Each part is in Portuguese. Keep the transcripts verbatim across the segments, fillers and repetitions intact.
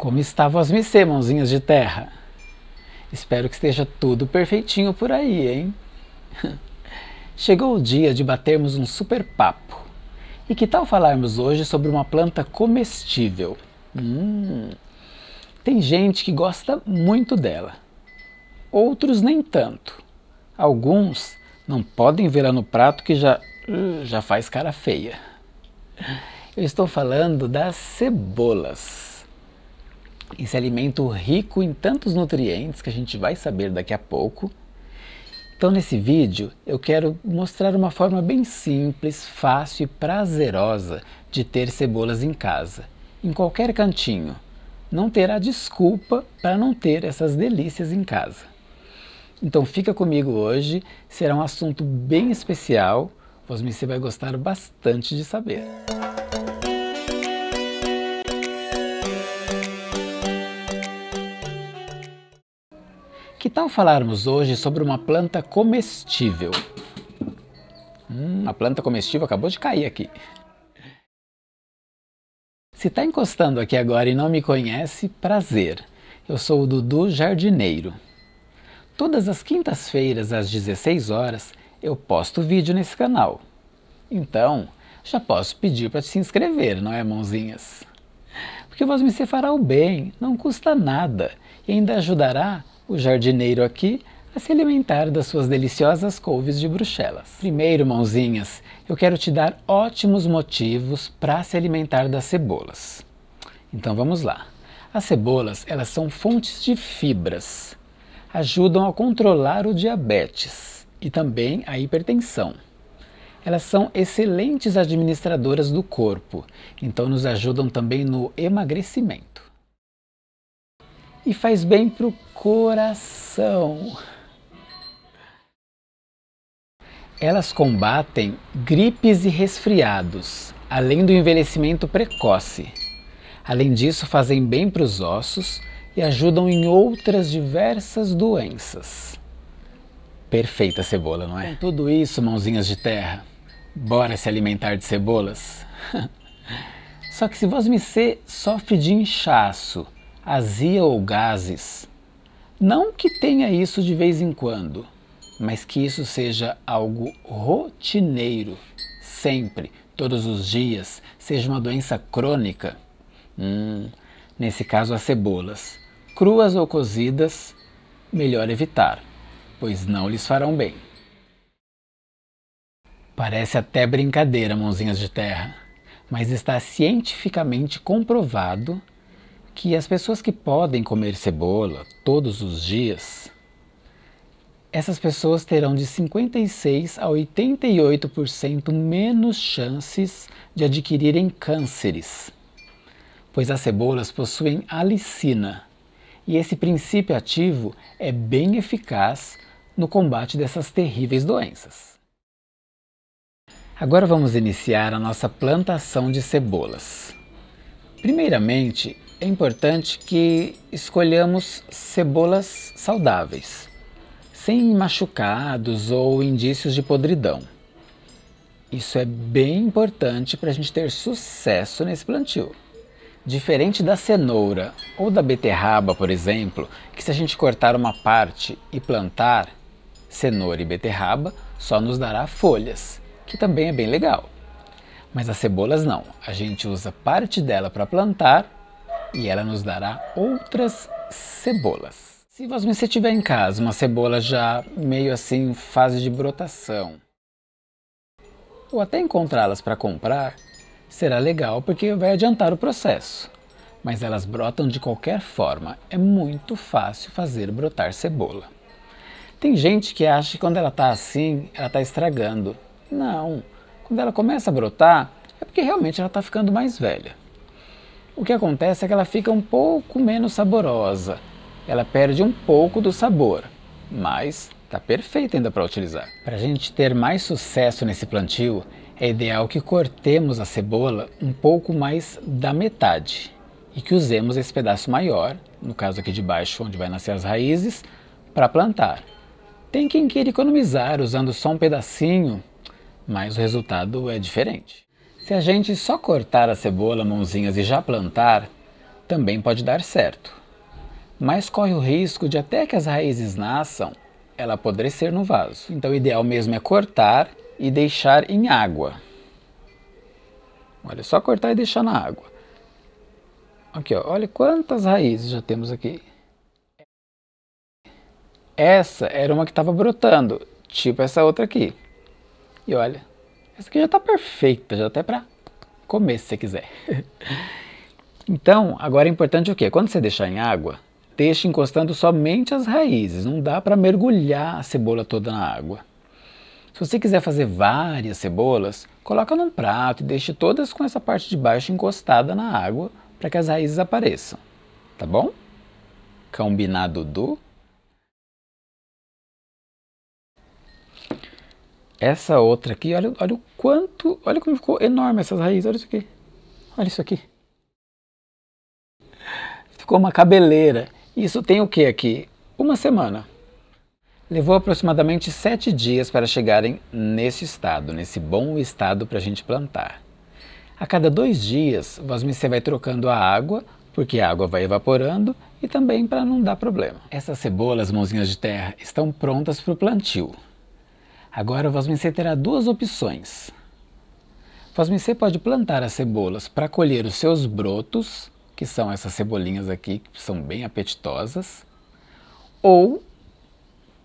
Como estavam as micê, mãozinhas de terra? Espero que esteja tudo perfeitinho por aí, hein? Chegou o dia de batermos um super papo. E que tal falarmos hoje sobre uma planta comestível? Hum, tem gente que gosta muito dela. Outros nem tanto. Alguns não podem ver ela no prato que já, já faz cara feia. Eu estou falando das cebolas. Esse alimento rico em tantos nutrientes que a gente vai saber daqui a pouco. Então nesse vídeo eu quero mostrar uma forma bem simples, fácil e prazerosa de ter cebolas em casa, em qualquer cantinho. Não terá desculpa para não ter essas delícias em casa. Então fica comigo hoje, será um assunto bem especial, você vai gostar bastante de saber. Que tal falarmos hoje sobre uma planta comestível? Hum, a planta comestível acabou de cair aqui. Se está encostando aqui agora e não me conhece, prazer. Eu sou o Dudu Jardineiro. Todas as quintas-feiras às dezesseis horas eu posto vídeo nesse canal. Então, já posso pedir para se inscrever, não é, mãozinhas? Porque você fará o bem, não custa nada e ainda ajudará o jardineiro aqui a se alimentar das suas deliciosas couves de Bruxelas. Primeiro, mãozinhas, eu quero te dar ótimos motivos para se alimentar das cebolas. Então vamos lá. As cebolas, elas são fontes de fibras, ajudam a controlar o diabetes e também a hipertensão. Elas são excelentes administradoras do corpo, então nos ajudam também no emagrecimento. E faz bem para o coração. Elas combatem gripes e resfriados, além do envelhecimento precoce. Além disso, fazem bem para os ossos e ajudam em outras diversas doenças. Perfeita cebola, não é? Com tudo isso, mãozinhas de terra, bora se alimentar de cebolas? Só que se você sofre de inchaço, azia ou gases, não que tenha isso de vez em quando, mas que isso seja algo rotineiro, sempre, todos os dias, seja uma doença crônica, hum, nesse caso as cebolas, cruas ou cozidas, melhor evitar, pois não lhes farão bem. Parece até brincadeira, mãozinhas de terra, mas está cientificamente comprovado que as pessoas que podem comer cebola todos os dias, essas pessoas terão de cinquenta e seis a oitenta e oito por cento menos chances de adquirirem cânceres, pois as cebolas possuem alicina, e esse princípio ativo é bem eficaz no combate dessas terríveis doenças. Agora vamos iniciar a nossa plantação de cebolas. Primeiramente, é importante que escolhamos cebolas saudáveis, sem machucados ou indícios de podridão. Isso é bem importante para a gente ter sucesso nesse plantio. Diferente da cenoura ou da beterraba, por exemplo, que se a gente cortar uma parte e plantar cenoura e beterraba, só nos dará folhas, que também é bem legal. Mas as cebolas não, a gente usa parte dela para plantar e ela nos dará outras cebolas. Se você tiver em casa uma cebola já meio assim em fase de brotação, ou até encontrá-las para comprar, será legal porque vai adiantar o processo. Mas elas brotam de qualquer forma, é muito fácil fazer brotar cebola. Tem gente que acha que quando ela está assim, ela está estragando. Não, quando ela começa a brotar, é porque realmente ela está ficando mais velha. O que acontece é que ela fica um pouco menos saborosa, ela perde um pouco do sabor, mas está perfeita ainda para utilizar. Para a gente ter mais sucesso nesse plantio, é ideal que cortemos a cebola um pouco mais da metade e que usemos esse pedaço maior, no caso aqui de baixo onde vai nascer as raízes, para plantar. Tem quem queira economizar usando só um pedacinho, mas o resultado é diferente. Se a gente só cortar a cebola, mãozinhas, e já plantar, também pode dar certo, mas corre o risco de até que as raízes nasçam, ela apodrecer no vaso. Então o ideal mesmo é cortar e deixar em água. Olha, é só cortar e deixar na água. Aqui, ó, olha quantas raízes já temos aqui. Essa era uma que estava brotando, tipo essa outra aqui. E olha, essa aqui já está perfeita, já até para comer se você quiser. Então, agora é importante o quê? Quando você deixar em água, deixe encostando somente as raízes. Não dá para mergulhar a cebola toda na água. Se você quiser fazer várias cebolas, coloca num prato e deixe todas com essa parte de baixo encostada na água para que as raízes apareçam, tá bom? Combinado, Dudu? Essa outra aqui, olha, olha o quanto, olha como ficou enorme essas raízes, olha isso aqui, olha isso aqui. Ficou uma cabeleira. Isso tem o que aqui? Uma semana. Levou aproximadamente sete dias para chegarem nesse estado, nesse bom estado para a gente plantar. A cada dois dias, você vai trocando a água, porque a água vai evaporando e também para não dar problema. Essas cebolas, mãozinhas de terra, estão prontas para o plantio. Agora você terá duas opções. Você pode plantar as cebolas para colher os seus brotos, que são essas cebolinhas aqui, que são bem apetitosas, ou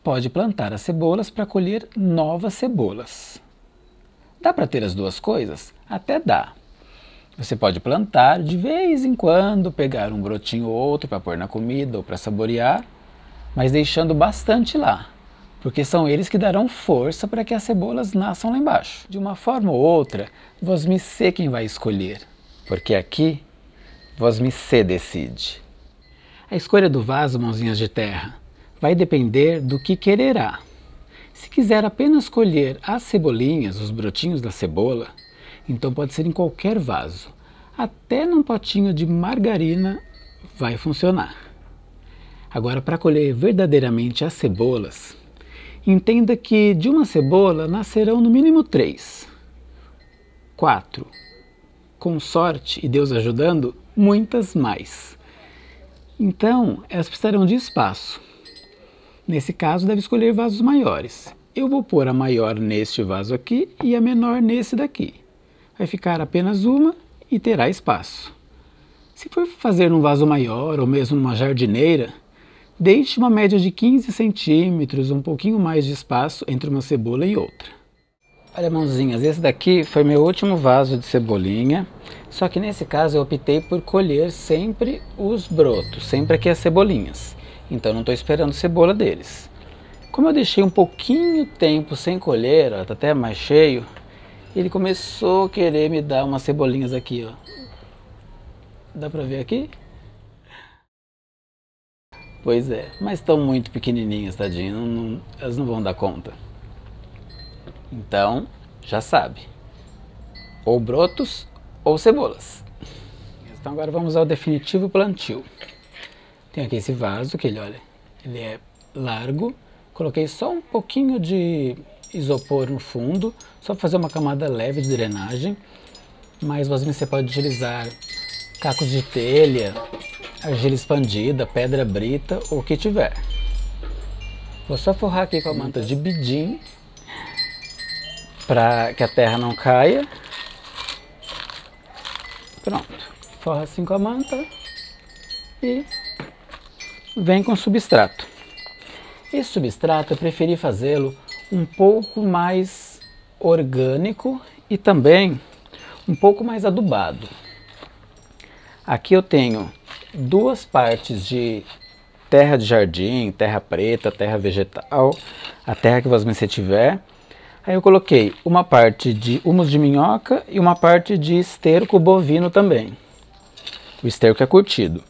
pode plantar as cebolas para colher novas cebolas. Dá para ter as duas coisas? Até dá. Você pode plantar de vez em quando, pegar um brotinho ou outro para pôr na comida ou para saborear, mas deixando bastante lá, porque são eles que darão força para que as cebolas nasçam lá embaixo. De uma forma ou outra, você quem vai escolher, porque aqui você decide. A escolha do vaso, mãozinhas de terra, vai depender do que quererá. Se quiser apenas colher as cebolinhas, os brotinhos da cebola, então pode ser em qualquer vaso. Até num potinho de margarina vai funcionar. Agora, para colher verdadeiramente as cebolas, entenda que de uma cebola nascerão no mínimo três, quatro, com sorte e Deus ajudando, muitas mais. Então, elas precisarão de espaço. Nesse caso, deve escolher vasos maiores. Eu vou pôr a maior neste vaso aqui e a menor nesse daqui. Vai ficar apenas uma e terá espaço. Se for fazer num vaso maior ou mesmo numa jardineira, deixe uma média de quinze centímetros, um pouquinho mais de espaço entre uma cebola e outra. Olha, mãozinhas, esse daqui foi meu último vaso de cebolinha, só que nesse caso eu optei por colher sempre os brotos, sempre aqui as cebolinhas. Então não estou esperando cebola deles. Como eu deixei um pouquinho tempo sem colher, ó, tá até mais cheio, ele começou a querer me dar umas cebolinhas aqui, ó. Dá pra ver aqui? Pois é, mas estão muito pequenininhas, tadinho, não, não, elas não vão dar conta. Então, já sabe, ou brotos ou cebolas. Então agora vamos ao definitivo plantio. Tem aqui esse vaso que ele, olha, ele é largo, coloquei só um pouquinho de isopor no fundo, só para fazer uma camada leve de drenagem, mas você pode utilizar cacos de telha, argila expandida, pedra brita ou o que tiver. Vou só forrar aqui com a manta de bidim, para que a terra não caia. Pronto, forra assim com a manta e vem com substrato. Esse substrato eu preferi fazê-lo um pouco mais orgânico e também um pouco mais adubado. Aqui eu tenho duas partes de terra de jardim, terra preta, terra vegetal, a terra que você tiver. Aí eu coloquei uma parte de humus de minhoca e uma parte de esterco bovino também. O esterco é curtido.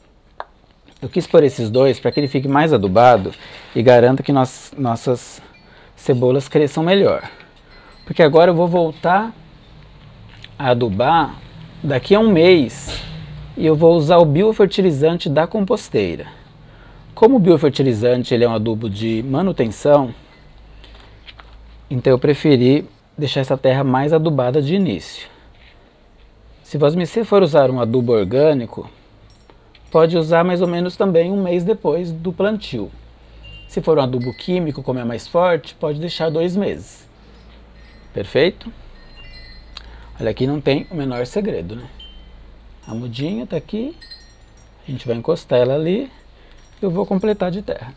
Eu quis pôr esses dois para que ele fique mais adubado e garanta que nós, nossas cebolas cresçam melhor. Porque agora eu vou voltar a adubar daqui a um mês e eu vou usar o biofertilizante da composteira. Como o biofertilizante ele é um adubo de manutenção, então eu preferi deixar essa terra mais adubada de início. Se você for usar um adubo orgânico, pode usar mais ou menos também um mês depois do plantio. Se for um adubo químico, como é mais forte, pode deixar dois meses. Perfeito? Olha, aqui não tem o menor segredo, né? A mudinha tá aqui, a gente vai encostar ela ali, eu vou completar de terra.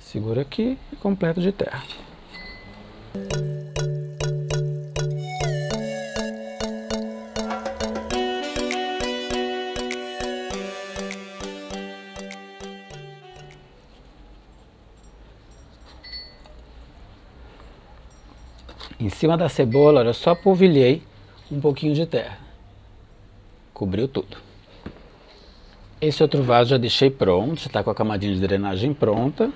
Segura aqui e completo de terra. Em cima da cebola, olha, eu só polvilhei um pouquinho de terra. Cobriu tudo. Esse outro vaso já deixei pronto, já está com a camadinha de drenagem pronta.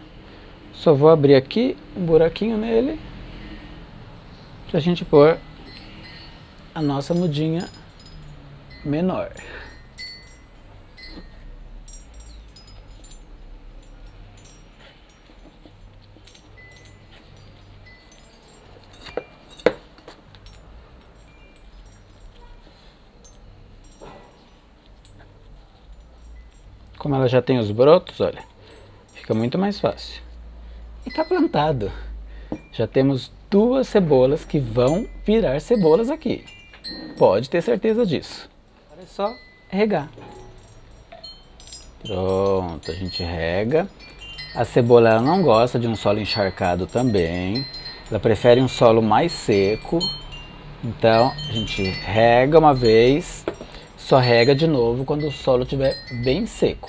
Só vou abrir aqui um buraquinho nele para a gente pôr a nossa mudinha menor. Como ela já tem os brotos, olha, fica muito mais fácil. E tá plantado. Já temos duas cebolas que vão virar cebolas aqui. Pode ter certeza disso. Agora é só regar. Pronto, a gente rega. A cebola ela não gosta de um solo encharcado também. Ela prefere um solo mais seco. Então a gente rega uma vez. Só rega de novo quando o solo estiver bem seco.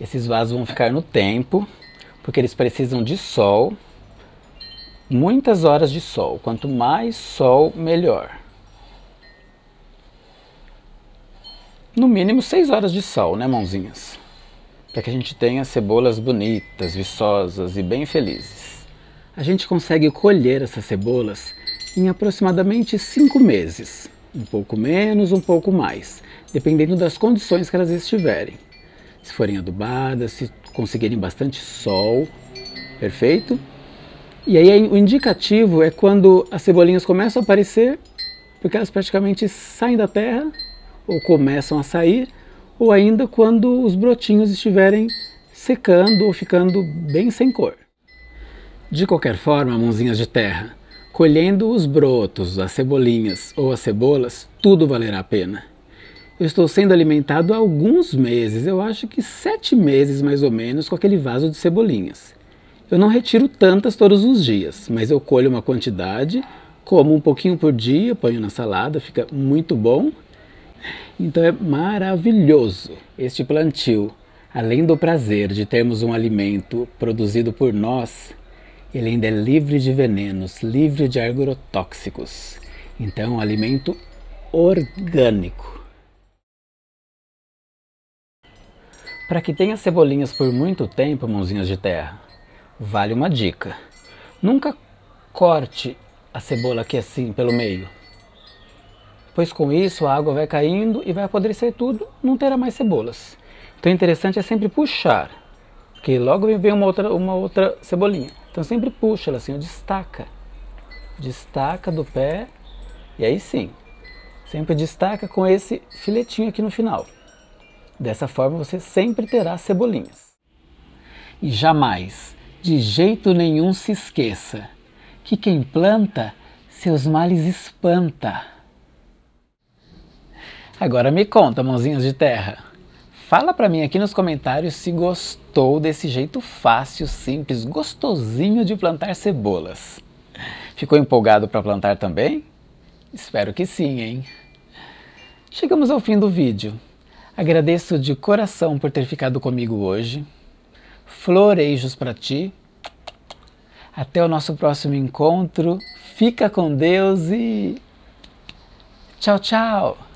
Esses vasos vão ficar no tempo, porque eles precisam de sol, muitas horas de sol. Quanto mais sol, melhor. No mínimo seis horas de sol, né, mãozinhas? Para que a gente tenha cebolas bonitas, viçosas e bem felizes. A gente consegue colher essas cebolas em aproximadamente cinco meses. Um pouco menos, um pouco mais, dependendo das condições que elas estiverem. Se forem adubadas, se conseguirem bastante sol, perfeito? E aí o indicativo é quando as cebolinhas começam a aparecer, porque elas praticamente saem da terra, ou começam a sair, ou ainda quando os brotinhos estiverem secando ou ficando bem sem cor. De qualquer forma, mãozinhas de terra, colhendo os brotos, as cebolinhas ou as cebolas, tudo valerá a pena. Eu estou sendo alimentado há alguns meses, eu acho que sete meses mais ou menos, com aquele vaso de cebolinhas. Eu não retiro tantas todos os dias, mas eu colho uma quantidade, como um pouquinho por dia, ponho na salada, fica muito bom. Então é maravilhoso este plantio. Além do prazer de termos um alimento produzido por nós, ele ainda é livre de venenos, livre de agrotóxicos. Então, um alimento orgânico. Para que tenha cebolinhas por muito tempo, mãozinhas de terra, vale uma dica. Nunca corte a cebola aqui assim, pelo meio. Pois com isso a água vai caindo e vai apodrecer tudo, não terá mais cebolas. Então, o interessante é sempre puxar, porque logo vem uma outra, uma outra cebolinha. Então sempre puxa ela assim, destaca, destaca do pé, e aí sim, sempre destaca com esse filetinho aqui no final. Dessa forma você sempre terá cebolinhas. E jamais, de jeito nenhum se esqueça, que quem planta, seus males espanta. Agora me conta, mãozinhas de terra. Fala pra mim aqui nos comentários se gostou desse jeito fácil, simples, gostosinho de plantar cebolas. Ficou empolgado para plantar também? Espero que sim, hein? Chegamos ao fim do vídeo. Agradeço de coração por ter ficado comigo hoje. Florejos pra ti. Até o nosso próximo encontro. Fica com Deus e... tchau, tchau!